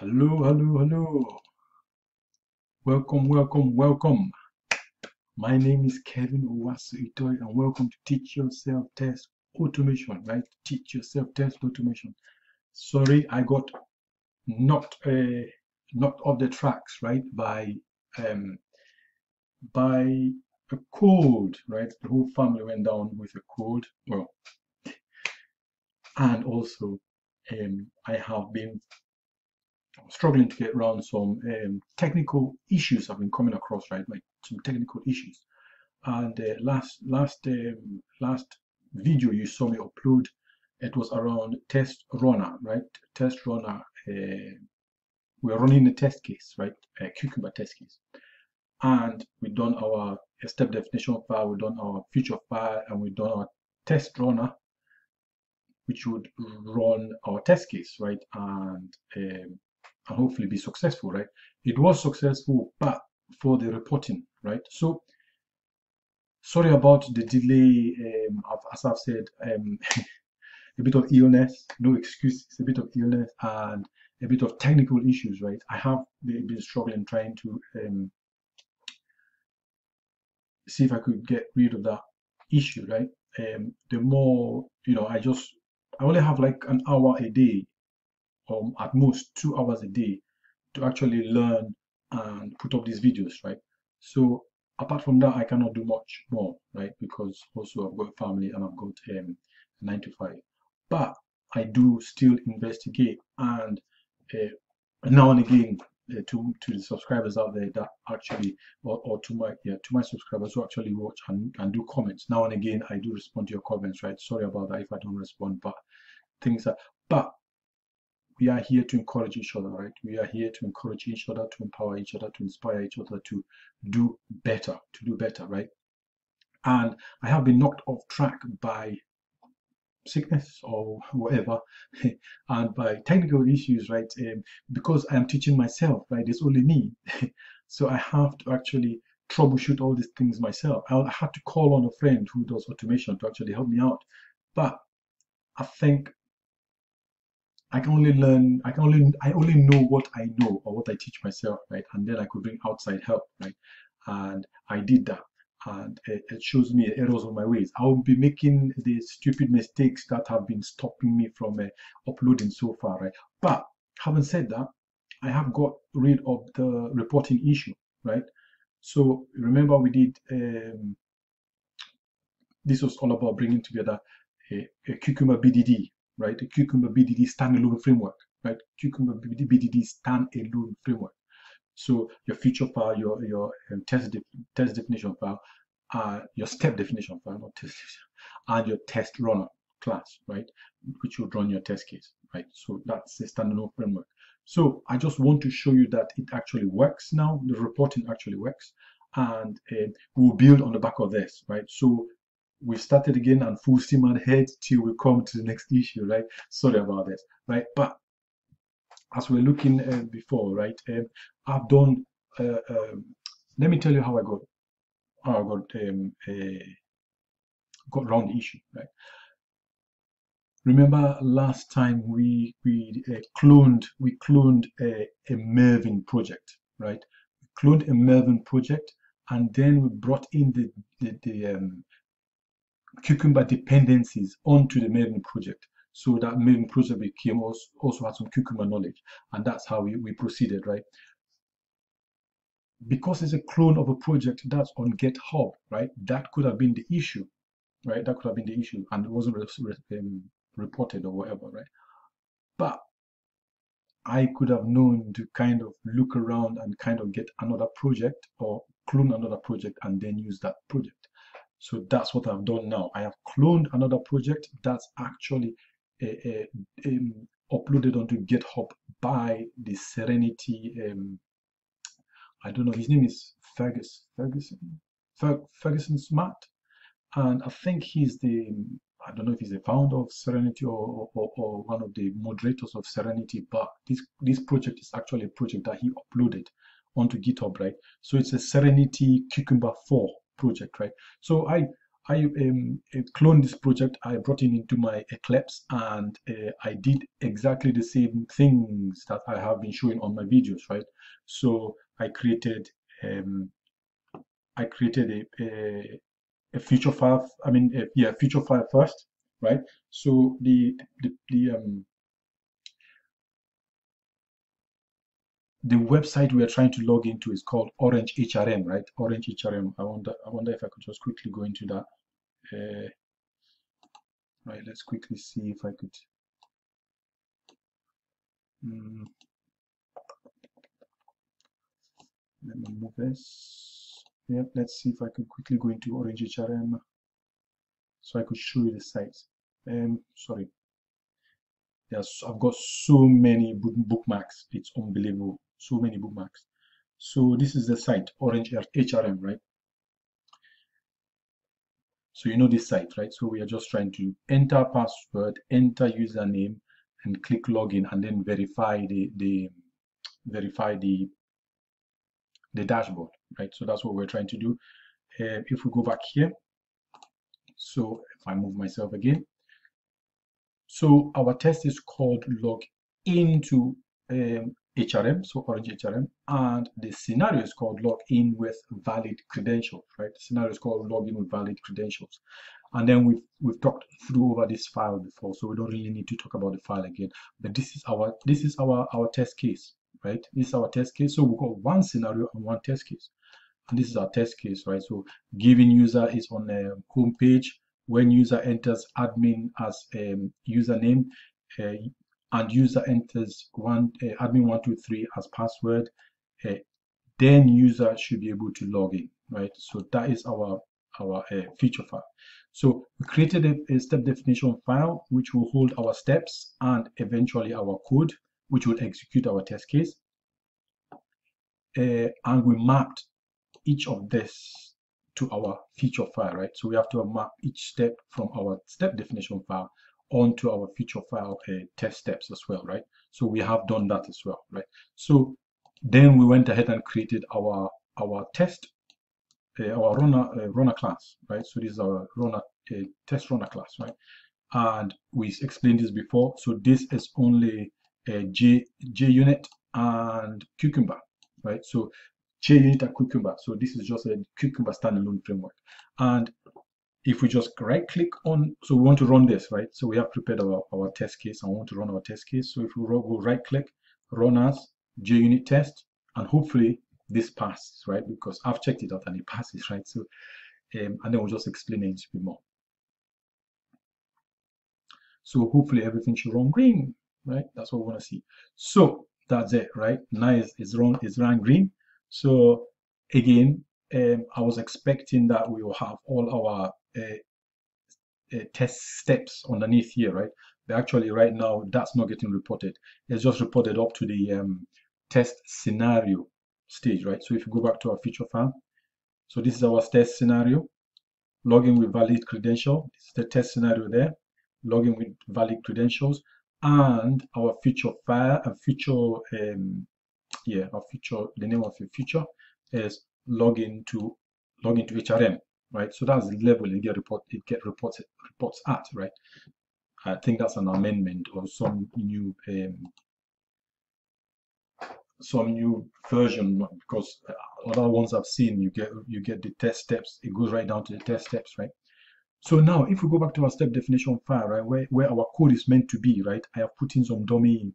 Hello. Welcome. My name is Kevin Owasu Itoe, and welcome to Teach Yourself Test Automation, right? Teach Yourself Test Automation. Sorry, I got knocked off the tracks, right, by a cold, right? The whole family went down with a cold, well, and also I have been struggling to get around some technical issues I've been coming across, right? Like some technical issues. And the last video you saw me upload, it was around TestRunner, right? TestRunner, we're running the test case, right? Cucumber test case. And we've done our step definition file, we've done our feature file, and we've done our TestRunner, which would run our test case, right? And hopefully be successful, right? It was successful, but for the reporting, right? So sorry about the delay. As I've said, a bit of illness, no excuse, it's a bit of illness and a bit of technical issues, right? I have been struggling trying to see if I could get rid of that issue, right? The more, you know, I only have like an hour a day, at most 2 hours a day, to actually learn and put up these videos, right? So apart from that, I cannot do much more, right? Because also I've got a family and I've got 9 to 5. But I do still investigate, and now and again, to the subscribers out there that actually, or to my subscribers who actually watch and do comments, now and again I do respond to your comments, right? Sorry about that if I don't respond, but things are, but we are here to encourage each other, right? We are here to encourage each other, to empower each other, to inspire each other to do better, right? And I have been knocked off track by sickness or whatever and by technical issues, right? Because I'm teaching myself, right? It's only me. So I have to actually troubleshoot all these things myself. I had to call on a friend who does automation to actually help me out, but I think I only know what I know or what I teach myself, right? And then I could bring outside help, right? And I did that, and it shows me errors of my ways. I will be making the stupid mistakes that have been stopping me from uploading so far, right? But having said that, I have got rid of the reporting issue, right? So remember, we did this was all about bringing together a Cucumber BDD, right? The Cucumber BDD standalone framework, right? Cucumber BDD standalone framework. So your feature file, your test definition file, your step definition file, not test, and your test runner class, right? Which will run your test case, right? So that's a standalone framework. So I just want to show you that it actually works now. The reporting actually works, and we'll build on the back of this, right? So we started again and full steam ahead till we come to the next issue, right? Sorry about this, right? But as we're looking before, right? I've done. Let me tell you how I got around the issue, right? Remember last time we cloned a Maven project, right? We cloned a Maven project, and then we brought in the Cucumber dependencies onto the Maven project. So that Maven project became also had some Cucumber knowledge, and that's how we proceeded, right? Because it's a clone of a project that's on GitHub, right? That could have been the issue, right? That could have been the issue, and it wasn't reported or whatever, right? But I could have known to kind of look around and kind of get another project or clone another project and then use that project. So that's what I've done now. I have cloned another project that's actually uploaded onto GitHub by the Serenity. I don't know, his name is Ferguson Smart, and I think he's I don't know if he's the founder of Serenity or one of the moderators of Serenity, but this project is actually a project that he uploaded onto GitHub, right? So it's a Serenity Cucumber 4 project, right? So I I cloned this project. I brought it into my Eclipse, and I did exactly the same things that I have been showing on my videos, right? So I created a feature file. I mean, feature file first, right? So the website we are trying to log into is called Orange HRM, right? Orange HRM. I wonder if I could just quickly go into that. Right, let's quickly see if I could. Let me move this. Yep, let's see if I can quickly go into Orange HRM so I could show you the site. Sorry. Yes, I've got so many bookmarks. It's unbelievable. So many bookmarks. So this is the site, Orange HRM, right? So you know this site, right? So we are just trying to enter password, enter username, and click login, and then verify the dashboard, right? So that's what we're trying to do. If we go back here, so if I move myself again, so our test is called log into HRM, so Orange HRM, and the scenario is called log in with valid credentials, right? The scenario is called log in with valid credentials. And then we've talked through over this file before, so we don't really need to talk about the file again. But this is our test case, right? This is our test case. So we've got one scenario and one test case, and this is our test case, right? So given user is on the home page. When user enters admin as a username, and user enters admin123 as password, then user should be able to log in, right? So that is our feature file. So we created a step definition file which will hold our steps and eventually our code, which will execute our test case. And we mapped each of this to our feature file, right? So we have to map each step from our step definition file onto our feature file test steps as well, right? So we have done that as well, right? So then we went ahead and created our test, our runner class, right? So this is our runner test runner class, right? And we explained this before. So this is only JUnit and Cucumber, right? So JUnit and Cucumber. So this is just a Cucumber standalone framework. And if we just right click on, so we want to run this, right? So we have prepared our test case and we want to run our test case. So if we go right click, run as JUnit test, and hopefully this passes, right? Because I've checked it out and it passes, right? So, and then we'll just explain it a bit more. So hopefully everything should run green, right? That's what we want to see. So that's it, right? Nice, it's run green. So again, I was expecting that we will have all our test steps underneath here, right? But actually right now, that's not getting reported. It's just reported up to the test scenario stage, right? So if you go back to our feature file, so this is our test scenario, login with valid credential. This is the test scenario there, login with valid credentials, and our feature file, and the name of your feature is login to HRM, right? So that's the level it reports at, right? I think that's an amendment or some new version, because other ones I've seen, you get the test steps. It goes right down to the test steps, right? So now if we go back to our step definition file, right, where our code is meant to be, right? I have put in some dummy,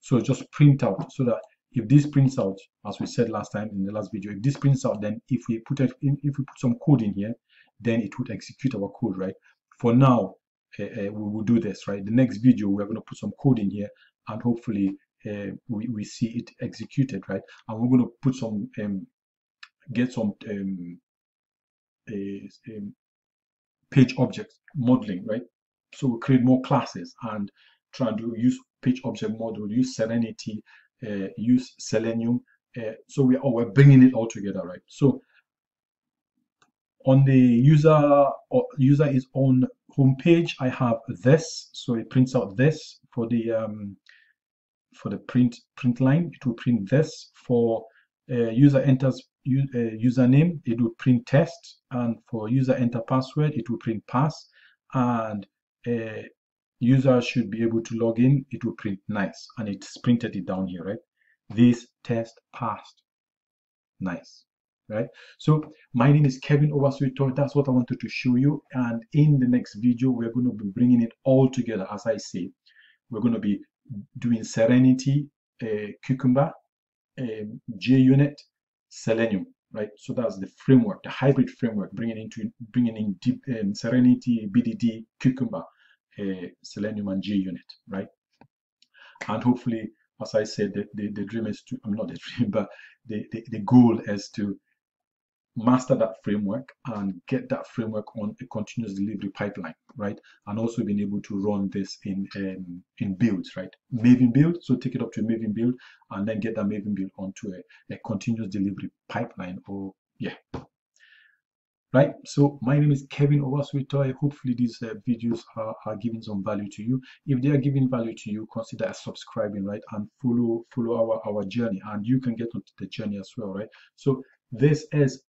so just print out so that. If this prints out, as we said last time in the last video, if this prints out, then if we put some code in here, then it would execute our code, right? For now, we will do this, right? The next video, we're going to put some code in here, and hopefully we see it executed, right? And we're going to put some, page object modeling, right? So we'll create more classes and try to use page object model, use Serenity, use Selenium, so we're bringing it all together, right? So on the user is on home page, I have this, so it prints out this for the print line. It will print this. For user enters username, it will print test, and for user enter password, it will print pass, and user should be able to log in, it will print nice, and it's printed it down here, right? This test passed. Nice, right? So my name is Kevin Owasu Itoe. That's what I wanted to show you, and in the next video we're going to be bringing it all together. As I say, we're going to be doing Serenity, Cucumber, JUnit, Selenium, right? So that's the framework, the hybrid framework, bringing in deep Serenity, BDD, Cucumber, Selenium, and JUnit, right? And hopefully, as I said, the dream is to, the goal is to master that framework and get that framework on a continuous delivery pipeline, right? And also being able to run this in builds, right? Maven build, so take it up to a Maven build and then get that Maven build onto a continuous delivery pipeline, or yeah, right? So my name is Kevin Owasu Itoe. Hopefully these videos are giving some value to you. If they are giving value to you, consider subscribing, right? And follow our journey, and you can get onto the journey as well, right? So this is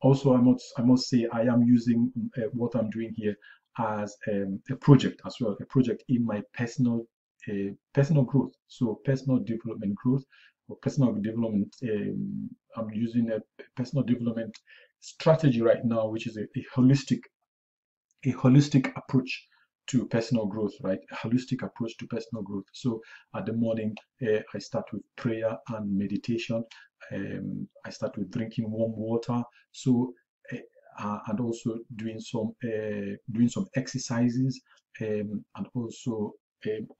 also, I must say, I am using what I'm doing here as a project as well, a project in my personal growth, so personal development growth, or personal development. I'm using a personal development strategy right now, which is a holistic approach to personal growth, right? A holistic approach to personal growth. So at the morning, I start with prayer and meditation. I start with drinking warm water, so and also doing some exercises, and also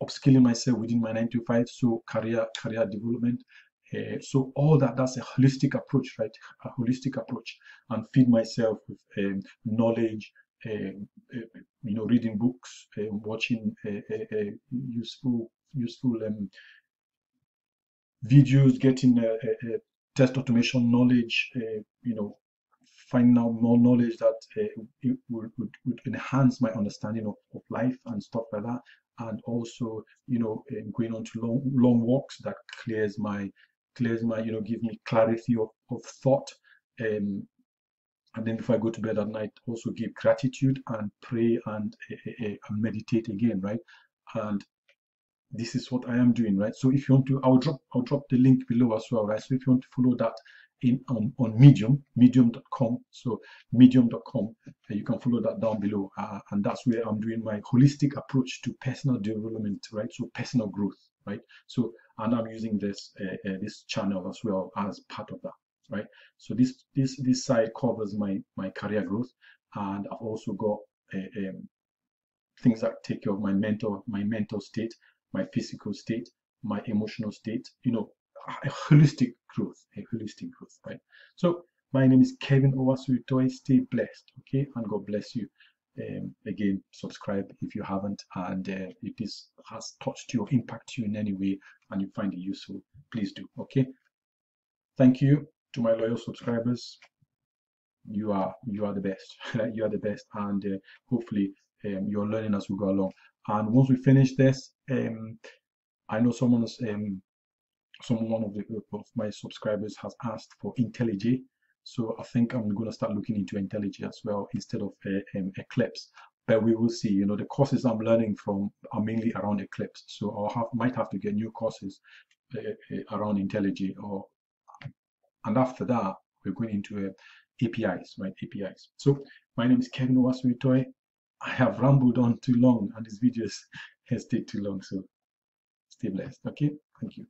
upskilling myself within my 9 to 5, so career development. So all that's a holistic approach, right? A holistic approach, and feed myself with knowledge. You know, reading books, watching useful videos, getting test automation knowledge. You know, finding out more knowledge that it would enhance my understanding of life and stuff like that. And also, you know, going on to long walks that clears my, you know, give me clarity of thought. And then if I go to bed at night, also give gratitude and pray and meditate again, right? And this is what I am doing, right? So if you want to, I'll drop the link below as well, right? So if you want to follow that in on medium.com, so medium.com, you can follow that down below, and that's where I'm doing my holistic approach to personal development, right? So personal growth, right? So, and I'm using this this channel as well as part of that, right? So this side covers my career growth, and I've also got things that take care of my mental state, my physical state, my emotional state, you know, a holistic growth, right? So my name is Kevin Owasu Itoe. Stay blessed, okay, and God bless you. Again, subscribe if you haven't, and if this has touched you or impacted you in any way and you find it useful, please do, okay? Thank you to my loyal subscribers. You are the best. You are the best, and hopefully you're learning as we go along. And once we finish this, I know one of my subscribers has asked for IntelliJ, so I think I'm going to start looking into IntelliJ as well instead of Eclipse. But we will see. You know, the courses I'm learning from are mainly around Eclipse, so I might have to get new courses around IntelliJ, and after that, we're going into APIs, right? APIs. So my name is Kevin Owasu Itoe. I have rambled on too long, and this video has stayed too long. So stay blessed. Okay, thank you.